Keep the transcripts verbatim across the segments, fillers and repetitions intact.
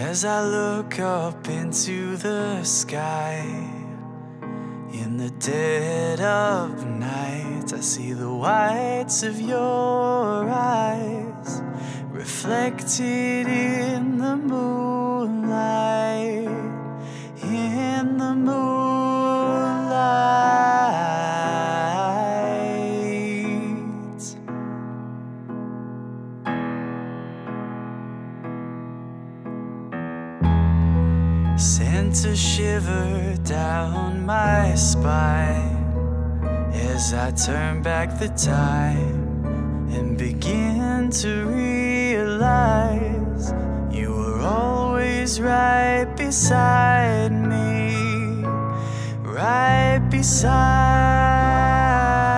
As I look up into the sky, in the dead of night, I see the whites of your eyes reflected in the moonlight, in the moonlight. Sent a shiver down my spine as I turn back the time and begin to realize you were always right beside me, right beside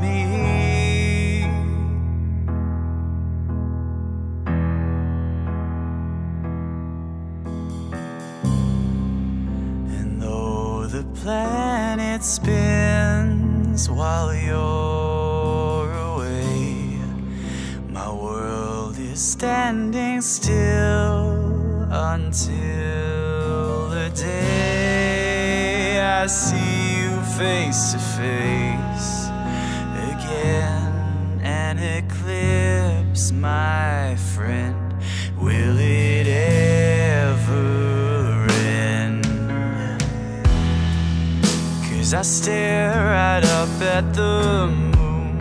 me. And though the planet spins while you're away, my world is standing still until the day I see you face to face again. An eclipse, my friend, will it ever end? 'Cause I stare right up at the moon,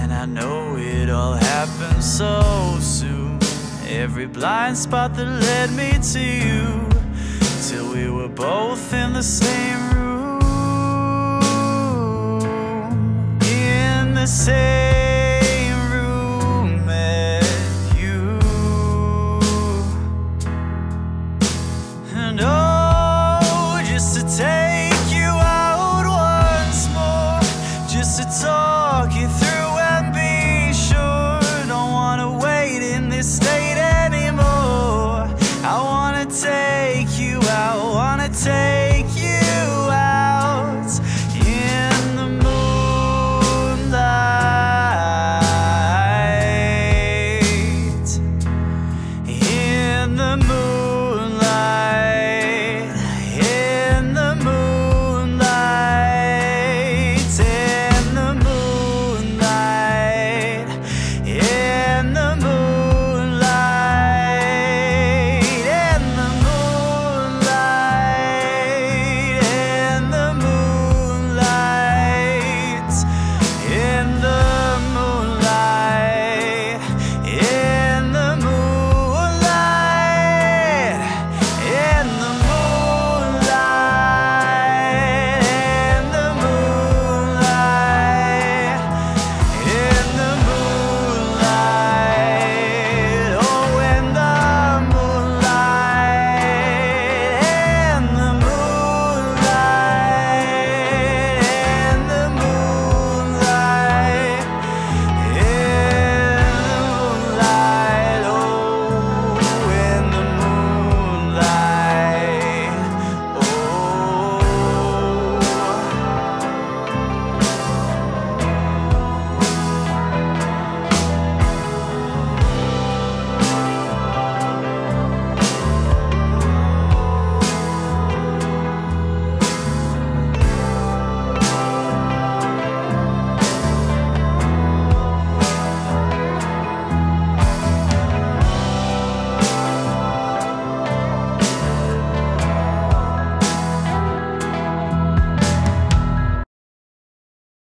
and I know it all happens so soon. Every blind spot that led me to you, till we were both in the same room, in the same